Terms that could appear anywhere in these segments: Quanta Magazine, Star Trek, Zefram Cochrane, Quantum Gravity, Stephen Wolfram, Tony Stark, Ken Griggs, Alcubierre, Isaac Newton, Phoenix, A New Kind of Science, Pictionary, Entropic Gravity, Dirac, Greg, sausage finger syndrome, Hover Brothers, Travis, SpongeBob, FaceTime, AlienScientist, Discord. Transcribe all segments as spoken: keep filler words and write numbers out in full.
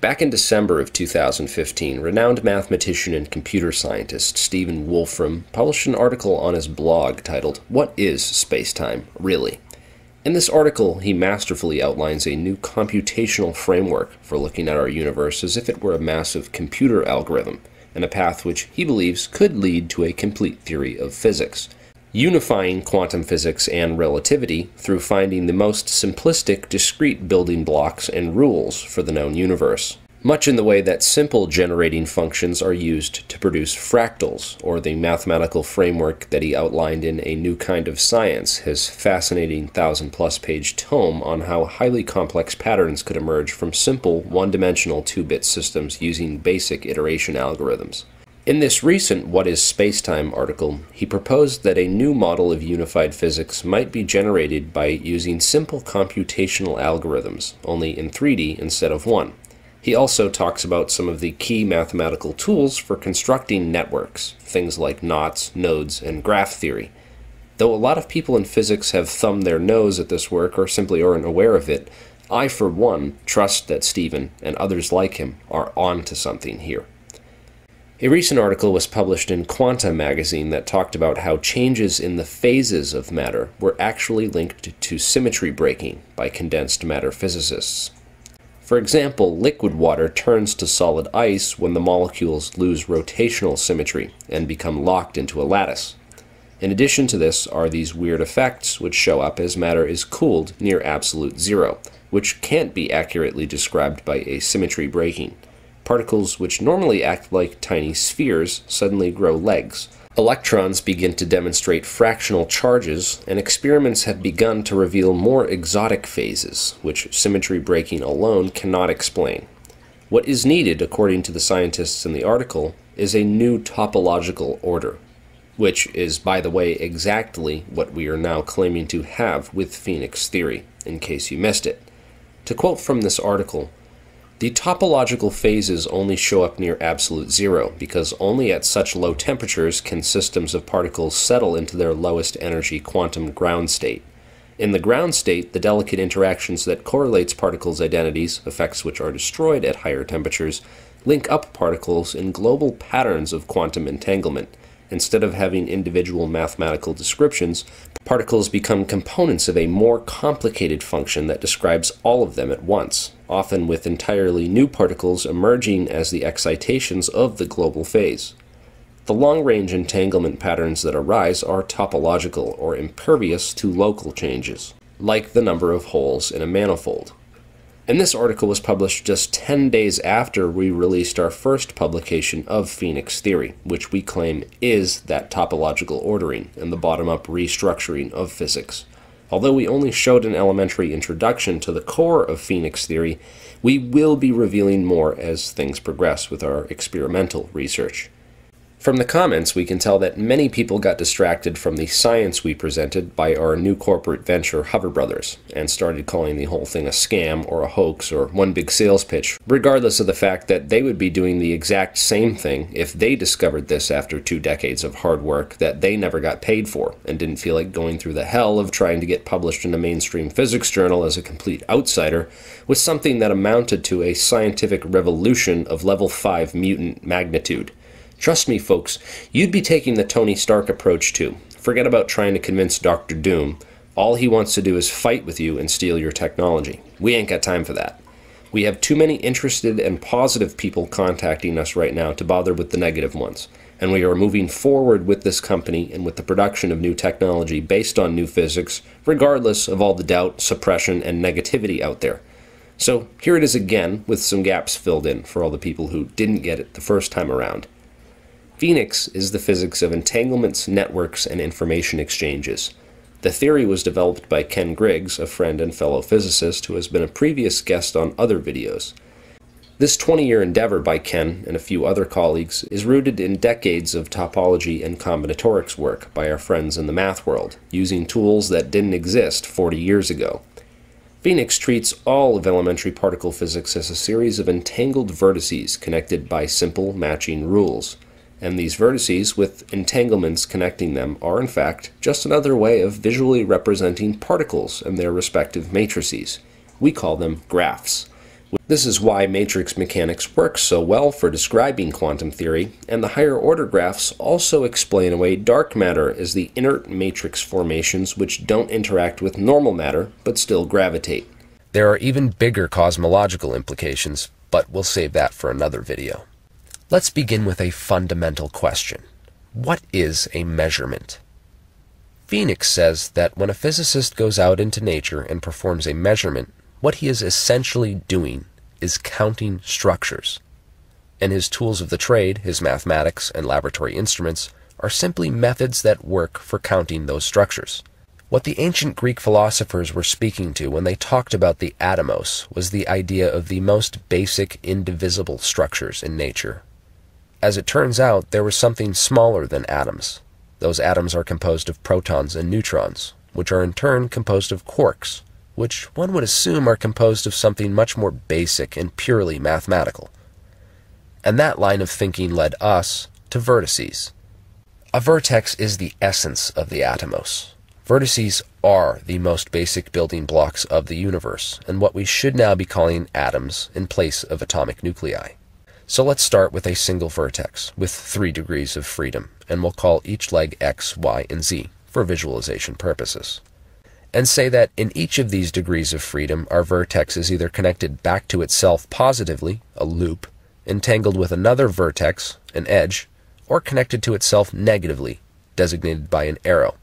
Back in December of two thousand fifteen, renowned mathematician and computer scientist Stephen Wolfram published an article on his blog titled, "What is Spacetime, Really?" In this article, he masterfully outlines a new computational framework for looking at our universe as if it were a massive computer algorithm, and a path which he believes could lead to a complete theory of physics, unifying quantum physics and relativity through finding the most simplistic discrete building blocks and rules for the known universe, much in the way that simple generating functions are used to produce fractals, or the mathematical framework that he outlined in A New Kind of Science, his fascinating thousand-plus page tome on how highly complex patterns could emerge from simple one-dimensional two-bit systems using basic iteration algorithms. In this recent What is Spacetime article, he proposed that a new model of unified physics might be generated by using simple computational algorithms, only in three D instead of one. He also talks about some of the key mathematical tools for constructing networks, things like knots, nodes, and graph theory. Though a lot of people in physics have thumbed their nose at this work or simply aren't aware of it, I, for one, trust that Stephen and others like him are on to something here. A recent article was published in Quanta Magazine that talked about how changes in the phases of matter were actually linked to symmetry breaking by condensed matter physicists. For example, liquid water turns to solid ice when the molecules lose rotational symmetry and become locked into a lattice. In addition to this are these weird effects which show up as matter is cooled near absolute zero, which can't be accurately described by asymmetry breaking. Particles which normally act like tiny spheres suddenly grow legs. Electrons begin to demonstrate fractional charges, and experiments have begun to reveal more exotic phases, which symmetry breaking alone cannot explain. What is needed, according to the scientists in the article, is a new topological order, which is, by the way, exactly what we are now claiming to have with Phoenix theory, in case you missed it. To quote from this article, "The topological phases only show up near absolute zero, because only at such low temperatures can systems of particles settle into their lowest energy quantum ground state. In the ground state, the delicate interactions that correlates particles' identities, effects which are destroyed at higher temperatures, link up particles in global patterns of quantum entanglement. Instead of having individual mathematical descriptions, particles become components of a more complicated function that describes all of them at once, often with entirely new particles emerging as the excitations of the global phase. The long-range entanglement patterns that arise are topological or impervious to local changes, like the number of holes in a manifold." And this article was published just ten days after we released our first publication of Phoenix theory, which we claim is that topological ordering and the bottom-up restructuring of physics. Although we only showed an elementary introduction to the core of Phoenix theory, we will be revealing more as things progress with our experimental research. From the comments, we can tell that many people got distracted from the science we presented by our new corporate venture, Hover Brothers, and started calling the whole thing a scam or a hoax or one big sales pitch, regardless of the fact that they would be doing the exact same thing if they discovered this after two decades of hard work that they never got paid for and didn't feel like going through the hell of trying to get published in a mainstream physics journal as a complete outsider with something that amounted to a scientific revolution of level five mutant magnitude. Trust me, folks, you'd be taking the Tony Stark approach too. Forget about trying to convince Doctor Doom. All he wants to do is fight with you and steal your technology. We ain't got time for that. We have too many interested and positive people contacting us right now to bother with the negative ones. And we are moving forward with this company and with the production of new technology based on new physics, regardless of all the doubt, suppression, and negativity out there. So here it is again, with some gaps filled in for all the people who didn't get it the first time around. Phoenix is the physics of entanglements, networks, and information exchanges. The theory was developed by Ken Griggs, a friend and fellow physicist who has been a previous guest on other videos. This twenty-year endeavor by Ken and a few other colleagues is rooted in decades of topology and combinatorics work by our friends in the math world, using tools that didn't exist forty years ago. Phoenix treats all of elementary particle physics as a series of entangled vertices connected by simple matching rules. And these vertices, with entanglements connecting them, are in fact just another way of visually representing particles and their respective matrices. We call them graphs. This is why matrix mechanics works so well for describing quantum theory, and the higher order graphs also explain away dark matter as the inert matrix formations which don't interact with normal matter but still gravitate. There are even bigger cosmological implications, but we'll save that for another video. Let's begin with a fundamental question. What is a measurement? Phoenix says that when a physicist goes out into nature and performs a measurement, what he is essentially doing is counting structures, and his tools of the trade, his mathematics and laboratory instruments, are simply methods that work for counting those structures. What the ancient Greek philosophers were speaking to when they talked about the atomos was the idea of the most basic indivisible structures in nature. As it turns out, there was something smaller than atoms. Those atoms are composed of protons and neutrons, which are in turn composed of quarks, which one would assume are composed of something much more basic and purely mathematical. And that line of thinking led us to vertices. A vertex is the essence of the atomos. Vertices are the most basic building blocks of the universe, and what we should now be calling atoms in place of atomic nuclei. So let's start with a single vertex, with three degrees of freedom, and we'll call each leg x, y, and z for visualization purposes, and say that in each of these degrees of freedom, our vertex is either connected back to itself positively, a loop, entangled with another vertex, an edge, or connected to itself negatively, designated by an arrow.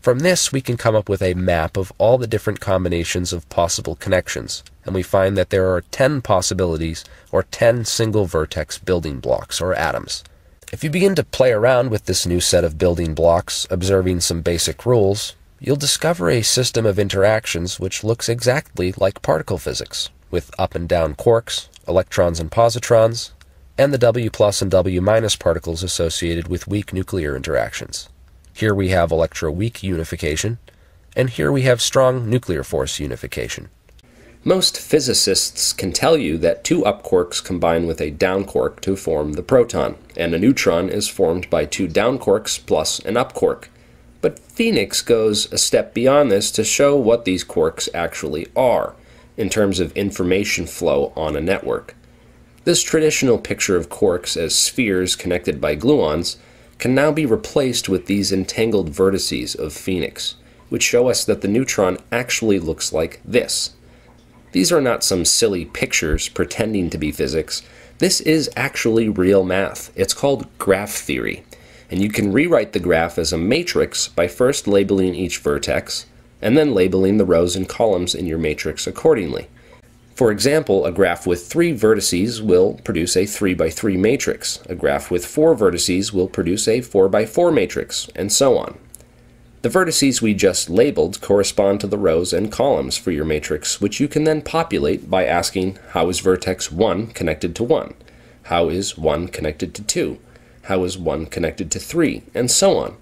From this, we can come up with a map of all the different combinations of possible connections, and we find that there are ten possibilities, or ten single vertex building blocks, or atoms. If you begin to play around with this new set of building blocks, observing some basic rules, you'll discover a system of interactions which looks exactly like particle physics, with up and down quarks, electrons and positrons, and the W plus and W minus particles associated with weak nuclear interactions. Here we have electroweak unification, and here we have strong nuclear force unification. Most physicists can tell you that two up quarks combine with a down quark to form the proton, and a neutron is formed by two down quarks plus an up quark. But Phoenix goes a step beyond this to show what these quarks actually are, in terms of information flow on a network. This traditional picture of quarks as spheres connected by gluons can now be replaced with these entangled vertices of Phoenix, which show us that the neutron actually looks like this. These are not some silly pictures pretending to be physics. This is actually real math. It's called graph theory. And you can rewrite the graph as a matrix by first labeling each vertex, and then labeling the rows and columns in your matrix accordingly. For example, a graph with three vertices will produce a three by three matrix, a graph with four vertices will produce a four by four matrix, and so on. The vertices we just labeled correspond to the rows and columns for your matrix, which you can then populate by asking, how is vertex one connected to one? How is one connected to two? How is one connected to three, and so on.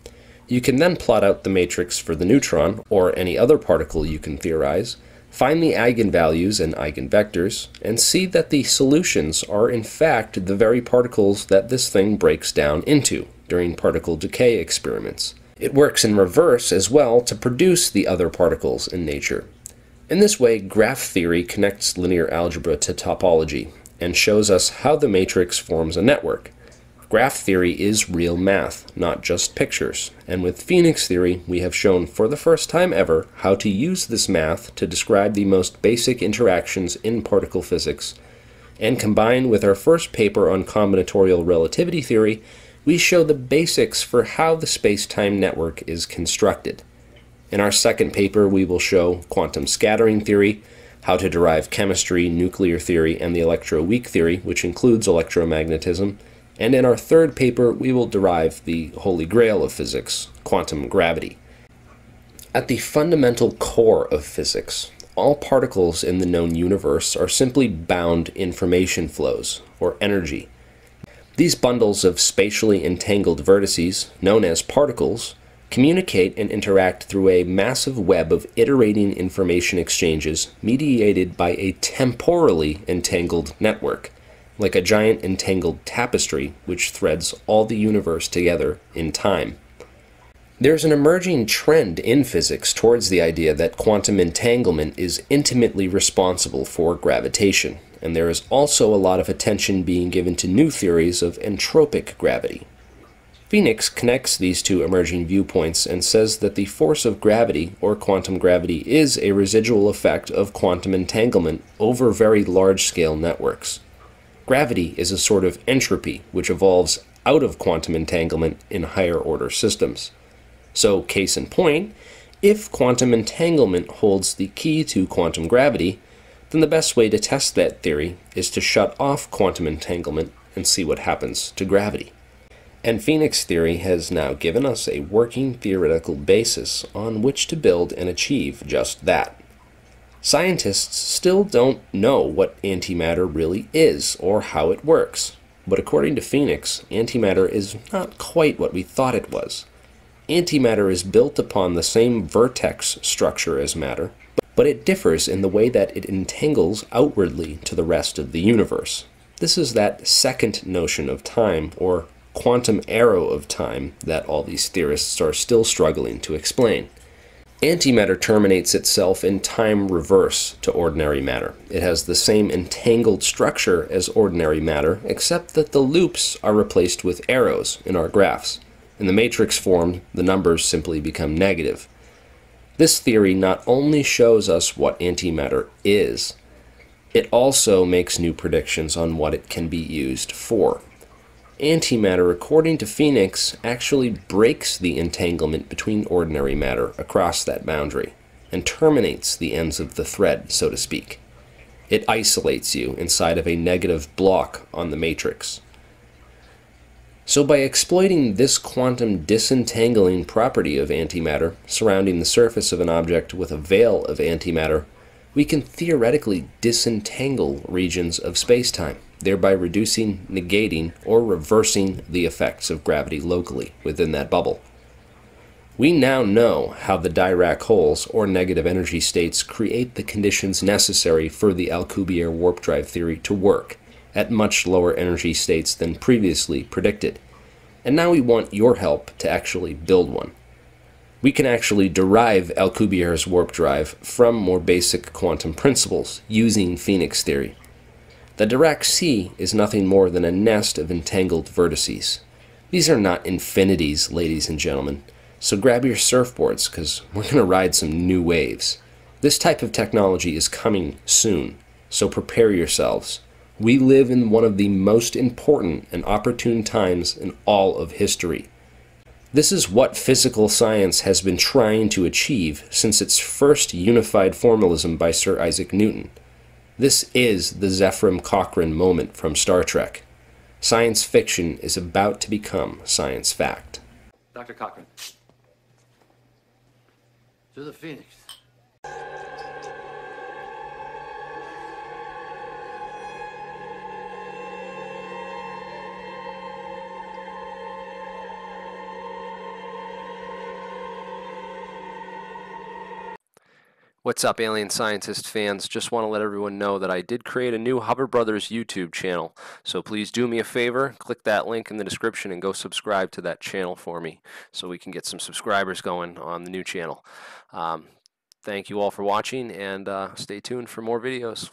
You can then plot out the matrix for the neutron, or any other particle you can theorize, find the eigenvalues and eigenvectors, and see that the solutions are in fact the very particles that this thing breaks down into during particle decay experiments. It works in reverse as well to produce the other particles in nature. In this way, graph theory connects linear algebra to topology, and shows us how the matrix forms a network. Graph theory is real math, not just pictures, and with Phoenix theory we have shown for the first time ever how to use this math to describe the most basic interactions in particle physics, and combined with our first paper on combinatorial relativity theory, we show the basics for how the space-time network is constructed. In our second paper we will show quantum scattering theory, how to derive chemistry, nuclear theory, and the electroweak theory, which includes electromagnetism. And in our third paper, we will derive the holy grail of physics, quantum gravity. At the fundamental core of physics, all particles in the known universe are simply bound information flows, or energy. These bundles of spatially entangled vertices, known as particles, communicate and interact through a massive web of iterating information exchanges mediated by a temporally entangled network, like a giant entangled tapestry which threads all the universe together in time. There's an emerging trend in physics towards the idea that quantum entanglement is intimately responsible for gravitation, and there is also a lot of attention being given to new theories of entropic gravity. Phoenix connects these two emerging viewpoints and says that the force of gravity, or quantum gravity, is a residual effect of quantum entanglement over very large-scale networks. Gravity is a sort of entropy which evolves out of quantum entanglement in higher-order systems. So, case in point, if quantum entanglement holds the key to quantum gravity, then the best way to test that theory is to shut off quantum entanglement and see what happens to gravity. And Phoenix theory has now given us a working theoretical basis on which to build and achieve just that. Scientists still don't know what antimatter really is or how it works, but according to Phoenix, antimatter is not quite what we thought it was. Antimatter is built upon the same vertex structure as matter, but it differs in the way that it entangles outwardly to the rest of the universe. This is that second notion of time, or quantum arrow of time, that all these theorists are still struggling to explain. Antimatter terminates itself in time reverse to ordinary matter. It has the same entangled structure as ordinary matter, except that the loops are replaced with arrows in our graphs. In the matrix form, the numbers simply become negative. This theory not only shows us what antimatter is, it also makes new predictions on what it can be used for. Antimatter, according to Phoenix, actually breaks the entanglement between ordinary matter across that boundary, and terminates the ends of the thread, so to speak. It isolates you inside of a negative block on the matrix. So by exploiting this quantum disentangling property of antimatter, surrounding the surface of an object with a veil of antimatter, we can theoretically disentangle regions of space-time, thereby reducing, negating, or reversing the effects of gravity locally within that bubble. We now know how the Dirac holes, or negative energy states, create the conditions necessary for the Alcubierre warp drive theory to work, at much lower energy states than previously predicted. And now we want your help to actually build one. We can actually derive Alcubierre's warp drive from more basic quantum principles using Phoenix theory. The Dirac sea is nothing more than a nest of entangled vertices. These are not infinities, ladies and gentlemen, so grab your surfboards, because we're going to ride some new waves. This type of technology is coming soon, so prepare yourselves. We live in one of the most important and opportune times in all of history. This is what physical science has been trying to achieve since its first unified formalism by Sir Isaac Newton. This is the Zefram Cochrane moment from Star Trek. Science fiction is about to become science fact. Doctor Cochrane. To the Phoenix. What's up, Alien Scientist fans? Just want to let everyone know that I did create a new Hover Brothers YouTube channel, so please do me a favor, click that link in the description and go subscribe to that channel for me so we can get some subscribers going on the new channel. Um, thank you all for watching, and uh, stay tuned for more videos.